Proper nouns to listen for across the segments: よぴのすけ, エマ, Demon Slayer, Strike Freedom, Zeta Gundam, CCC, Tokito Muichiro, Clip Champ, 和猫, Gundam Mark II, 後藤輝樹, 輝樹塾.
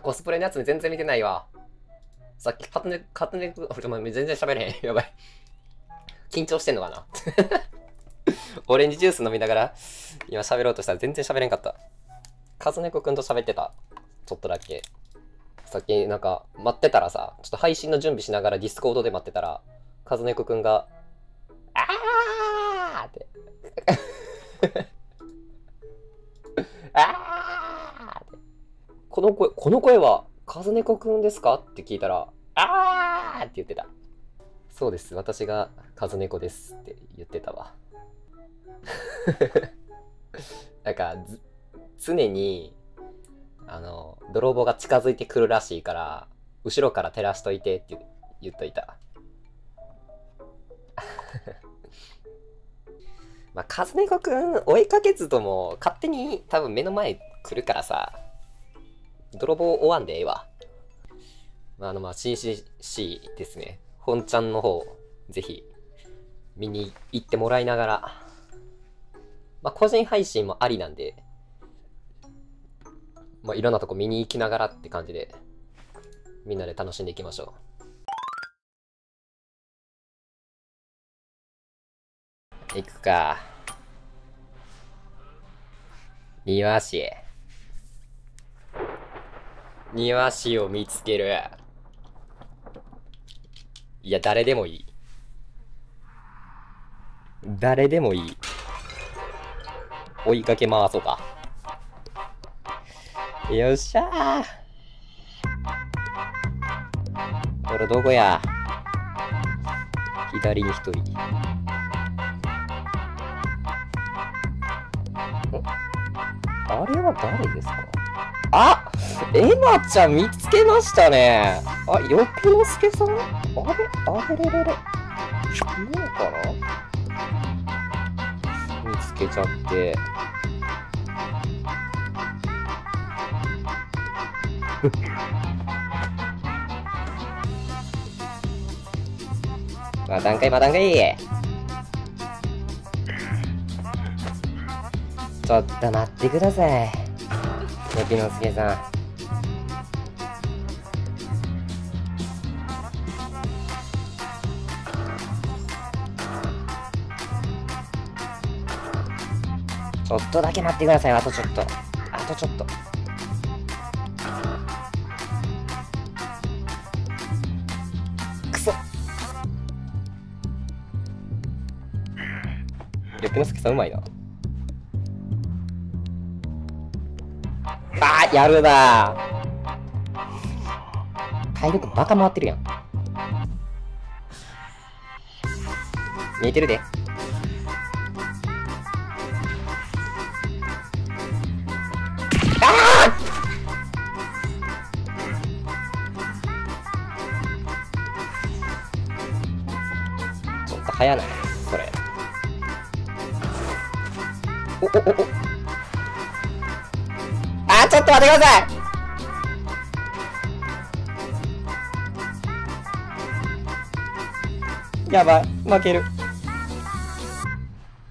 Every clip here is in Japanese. コスプレのやつに全然見てないわ。さっき勝手に俺も全然喋れへん。やばい。緊張してんのかなオレンジジュース飲みながら今喋ろうとしたら全然喋れんかった。和猫くんと喋ってた。ちょっとだけ。さっきなんか待ってたらさ、ちょっと配信の準備しながらディスコードで待ってたら、和猫くんが、あーって。あーって。この声は、和猫くんですかって聞いたら、あーって言ってた。そうです、私が和猫ですって言ってたわ。なんか、常に、泥棒が近づいてくるらしいから、後ろから照らしといてって言っといた。まあ、和猫くん、追いかけずとも、勝手に多分目の前来るからさ、泥棒追わんでええわ。まあ、CCC ですね。本ちゃんの方、ぜひ、見に行ってもらいながら、まあ、個人配信もありなんで、まあ、いろんなとこ見に行きながらって感じで、みんなで楽しんでいきましょう。行くか。庭師。庭師を見つける。いや、誰でもいい。誰でもいい。追いかけ回そうか。よっしゃー。これどこや。左に一人。あれは誰ですか。あっ、エマちゃん見つけましたね。あ、よぴのすけさん。あれれれ。いいのかな。見つけちゃって。まだんかい。ちょっと待ってください。よぴのすけさん。ちょっとだけ待ってください。あとちょっと。よぴのすけさんうまいな。あー、やるなー。体力バカ回ってるやん。見えてるで。あー、ちょっと早ないこれ。お。あー、ちょっと待ってください。やばい、負ける。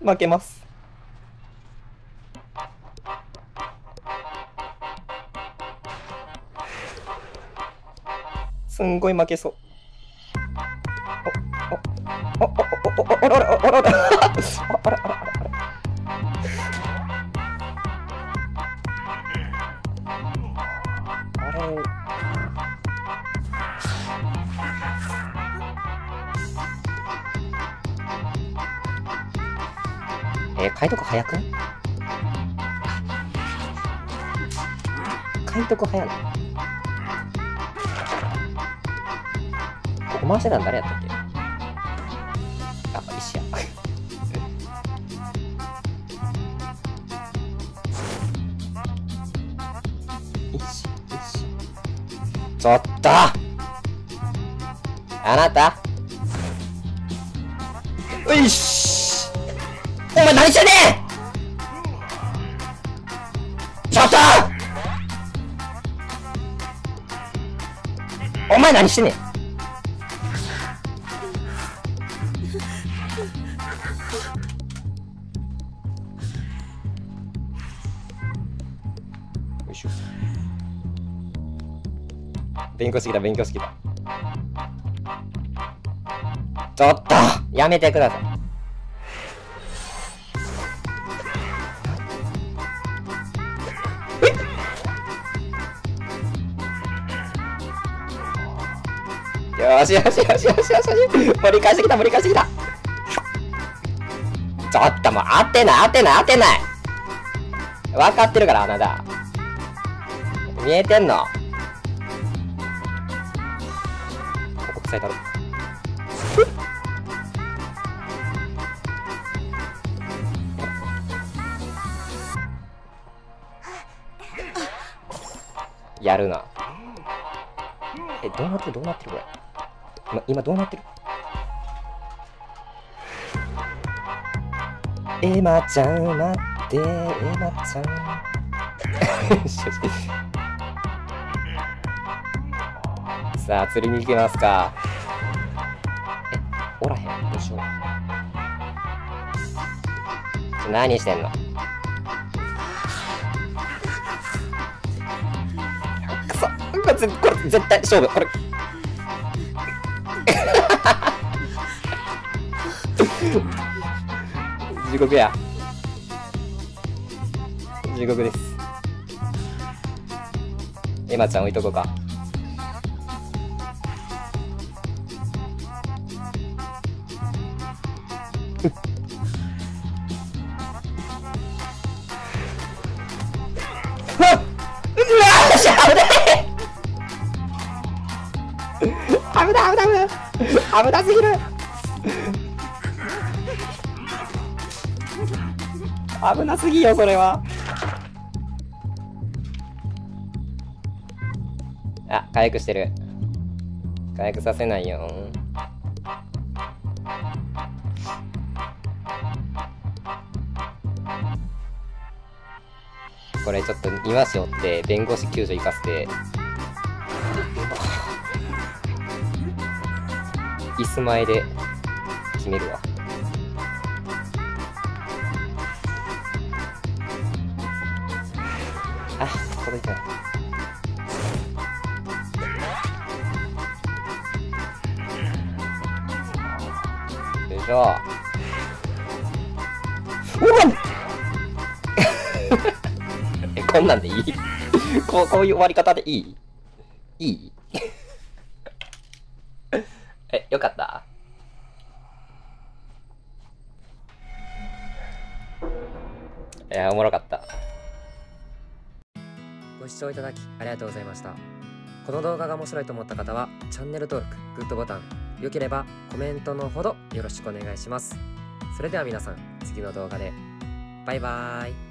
負けます。すんごい負けそう。おら解読早くない。ここ回してたの誰やったっけ。あ、石や。石。ちょっとあなた。ういし。お前何してんねん。ちょっとお前何してんねん。よいしょ。勉強してきた、勉強してきた。ちょっとやめてください。よしよしよしよしよし、盛り返してきた、盛り返してきた。ちょっともう当てない、当てない、当てない。分かってるから、あなた。見えてんの。国際だろ。やるな。え、どうなってる、どうなってる、これ。今どうなってる？エマちゃん待って、エマちゃん。さあ釣りに行きますか。え、おらへん、どうしよう。何してんの？くそ、これ絶対勝負、これ。地獄や、地獄です。エマちゃん置いとこうか。うわっ、しゃぶねー。危ない危ない危ない、危なすぎる、危なすぎよそれは。あ、回復してる。回復させないよ。これちょっと庭師追って弁護士救助行かせて、椅子前で決めるわ。あ、届いてない。よいしょ。え、こんなんでいい？こういう終わり方でいい？え、よかった？いや、おもろかった。ご視聴いただきありがとうございました。この動画が面白いと思った方はチャンネル登録、グッドボタン、良ければコメントのほどよろしくお願いします。それでは皆さん、次の動画で。バイバーイ。